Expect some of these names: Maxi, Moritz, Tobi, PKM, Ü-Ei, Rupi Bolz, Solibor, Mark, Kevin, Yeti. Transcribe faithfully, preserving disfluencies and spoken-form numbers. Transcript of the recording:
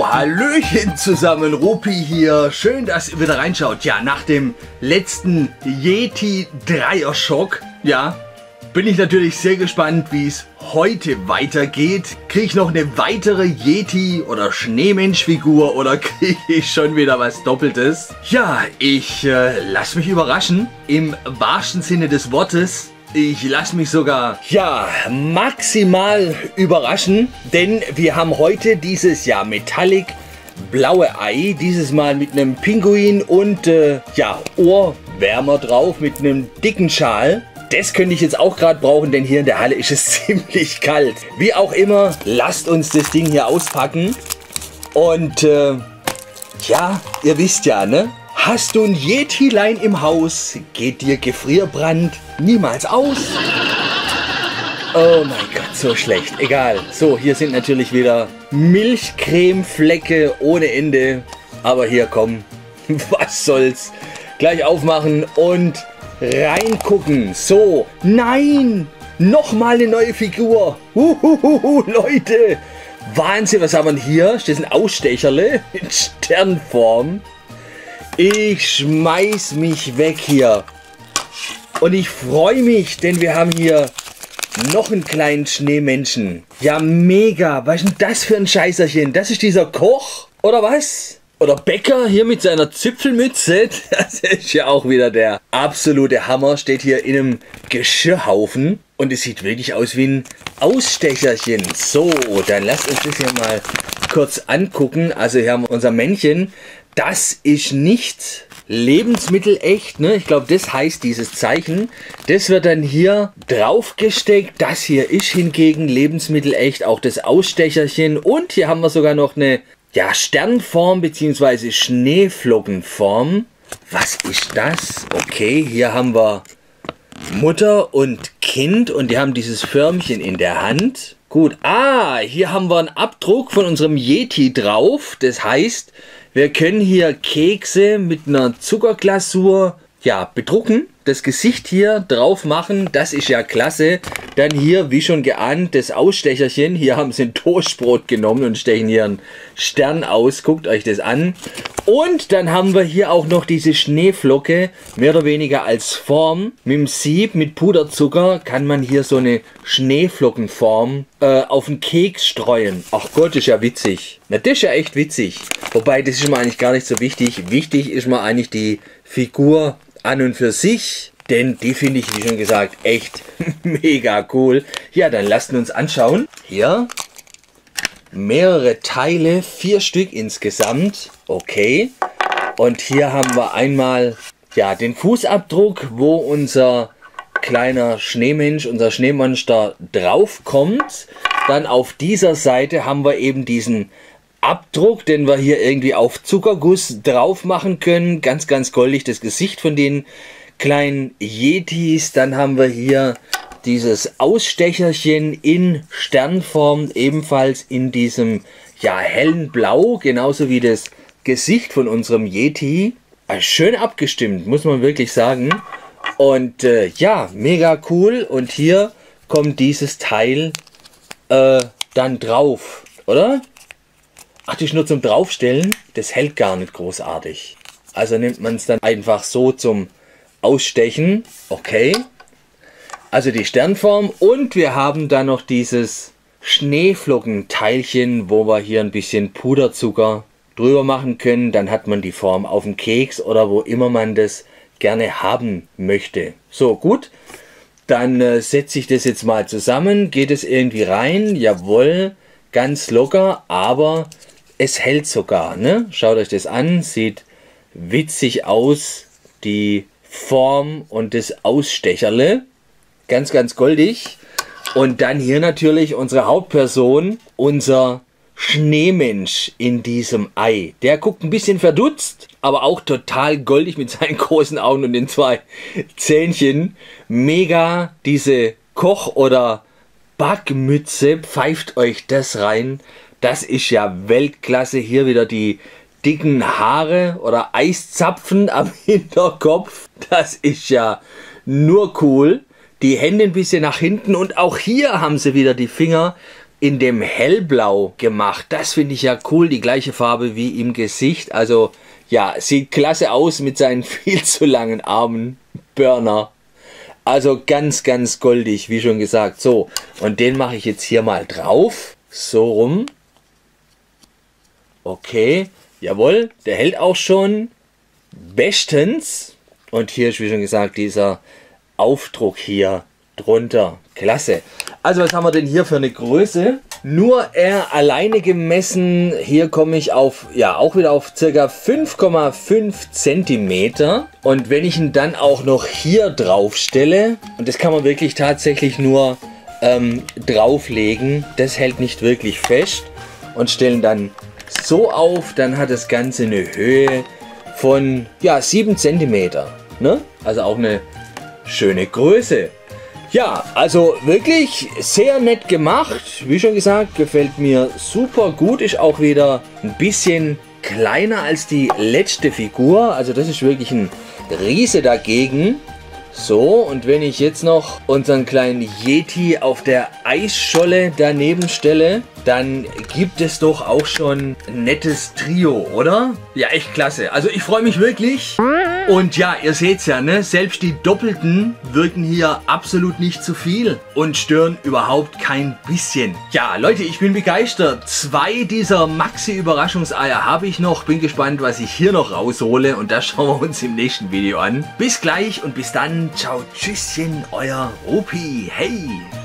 Jo, Hallöchen zusammen, Rupi hier. Schön, dass ihr wieder reinschaut. Ja, nach dem letzten Yeti Dreierschock, ja, bin ich natürlich sehr gespannt, wie es heute weitergeht. Kriege ich noch eine weitere Yeti- oder Schneemensch-Figur oder kriege ich schon wieder was Doppeltes? Ja, ich äh, lasse mich überraschen, im wahrsten Sinne des Wortes. Ich lasse mich sogar, ja, maximal überraschen, denn wir haben heute dieses Jahr Metallic blaue Ei, dieses Mal mit einem Pinguin und, äh, ja, Ohrwärmer drauf mit einem dicken Schal. Das könnte ich jetzt auch gerade brauchen, denn hier in der Halle ist es ziemlich kalt. Wie auch immer, lasst uns das Ding hier auspacken und, äh, ja, ihr wisst ja, ne? Hast du ein Yetilein im Haus, geht dir Gefrierbrand niemals aus. Oh mein Gott, so schlecht. Egal. So, hier sind natürlich wieder Milchcremeflecke ohne Ende. Aber hier, komm, was soll's. Gleich aufmachen und reingucken. So, nein, nochmal eine neue Figur. Uhuhuhu, Leute, Wahnsinn, was haben wir denn hier? Das ist ein Ausstecherle in Sternform. Ich schmeiß mich weg hier und ich freue mich, denn wir haben hier noch einen kleinen Schneemenschen. Ja, mega. Was ist denn das für ein Scheißerchen? Das ist dieser Koch oder was? Oder Bäcker hier mit seiner Zipfelmütze. Das ist ja auch wieder der absolute Hammer. Steht hier in einem Geschirrhaufen und es sieht wirklich aus wie ein Ausstecherchen. So, dann lasst uns das hier mal kurz angucken. Also hier haben wir unser Männchen. Das ist nicht lebensmittelecht, ne? Ich glaube, das heißt dieses Zeichen. Das wird dann hier draufgesteckt. Das hier ist hingegen lebensmittelecht, auch das Ausstecherchen. Und hier haben wir sogar noch eine, ja, Sternform bzw. Schneeflockenform. Was ist das? Okay, hier haben wir Mutter und Kind und die haben dieses Förmchen in der Hand. Gut, ah, hier haben wir einen Abdruck von unserem Yeti drauf. Das heißt, wir können hier Kekse mit einer Zuckerglasur, ja, bedrucken. Das Gesicht hier drauf machen, das ist ja klasse. Dann hier, wie schon geahnt, das Ausstecherchen. Hier haben sie ein Toastbrot genommen und stechen hier einen Stern aus. Guckt euch das an. Und dann haben wir hier auch noch diese Schneeflocke, mehr oder weniger als Form. Mit dem Sieb, mit Puderzucker, kann man hier so eine Schneeflockenform äh, auf den Keks streuen. Ach Gott, ist ja witzig. Na, das ist ja echt witzig. Wobei, das ist mir eigentlich gar nicht so wichtig. Wichtig ist mir eigentlich die Figur an und für sich, denn die finde ich, wie schon gesagt, echt mega cool. Ja, dann lasst uns anschauen. Hier mehrere Teile, vier Stück insgesamt. Okay. Und hier haben wir einmal, ja, den Fußabdruck, wo unser kleiner Schneemensch, unser Schneemonster draufkommt. Dann auf dieser Seite haben wir eben diesen Abdruck, den wir hier irgendwie auf Zuckerguss drauf machen können. Ganz, ganz goldig das Gesicht von den kleinen Yetis. Dann haben wir hier dieses Ausstecherchen in Sternform, ebenfalls in diesem, ja, hellen Blau, genauso wie das Gesicht von unserem Yeti. Also schön abgestimmt, muss man wirklich sagen. Und äh, ja, mega cool. Und hier kommt dieses Teil äh, dann drauf, oder? Ach, die ist nur zum Draufstellen, das hält gar nicht großartig. Also nimmt man es dann einfach so zum Ausstechen. Okay. Also die Sternform und wir haben dann noch dieses Schneeflockenteilchen, wo wir hier ein bisschen Puderzucker drüber machen können. Dann hat man die Form auf dem Keks oder wo immer man das gerne haben möchte. So, gut. Dann äh, setze ich das jetzt mal zusammen. Geht es irgendwie rein? Jawohl. Ganz locker, aber es hält sogar, ne? Schaut euch das an, sieht witzig aus, die Form und das Ausstecherle. Ganz, ganz goldig. Und dann hier natürlich unsere Hauptperson, unser Schneemensch in diesem Ei. Der guckt ein bisschen verdutzt, aber auch total goldig mit seinen großen Augen und den zwei Zähnchen. Mega, diese Koch- oder Backmütze, pfeift euch das rein. Das ist ja Weltklasse. Hier wieder die dicken Haare oder Eiszapfen am Hinterkopf. Das ist ja nur cool. Die Hände ein bisschen nach hinten und auch hier haben sie wieder die Finger in dem Hellblau gemacht. Das finde ich ja cool, die gleiche Farbe wie im Gesicht. Also ja, sieht klasse aus mit seinen viel zu langen Armen. Burner. Also ganz, ganz goldig, wie schon gesagt. So, und den mache ich jetzt hier mal drauf. So rum. Okay, jawohl, der hält auch schon bestens. Und hier ist, wie schon gesagt, dieser Aufdruck hier drunter. Klasse. Also was haben wir denn hier für eine Größe? Nur er alleine gemessen, hier komme ich auf, ja, auch wieder auf ca. fünf Komma fünf Zentimeter. Und wenn ich ihn dann auch noch hier drauf stelle, und das kann man wirklich tatsächlich nur ähm, drauflegen, das hält nicht wirklich fest, und stellen dann so auf, dann hat das Ganze eine Höhe von, ja, sieben Zentimeter. Ne? Also auch eine schöne Größe. Ja, also wirklich sehr nett gemacht. Wie schon gesagt, gefällt mir super gut. Ist auch wieder ein bisschen kleiner als die letzte Figur. Also das ist wirklich ein Riese dagegen. So, und wenn ich jetzt noch unseren kleinen Yeti auf der Eisscholle daneben stelle, dann gibt es doch auch schon ein nettes Trio, oder? Ja, echt klasse. Also ich freue mich wirklich. Und ja, ihr seht's ja, ne? Selbst die Doppelten wirken hier absolut nicht zu viel und stören überhaupt kein bisschen. Ja, Leute, ich bin begeistert. Zwei dieser Maxi-Überraschungseier habe ich noch. Bin gespannt, was ich hier noch raushole. Und das schauen wir uns im nächsten Video an. Bis gleich und bis dann. Ciao, tschüsschen, euer Rupi. Hey!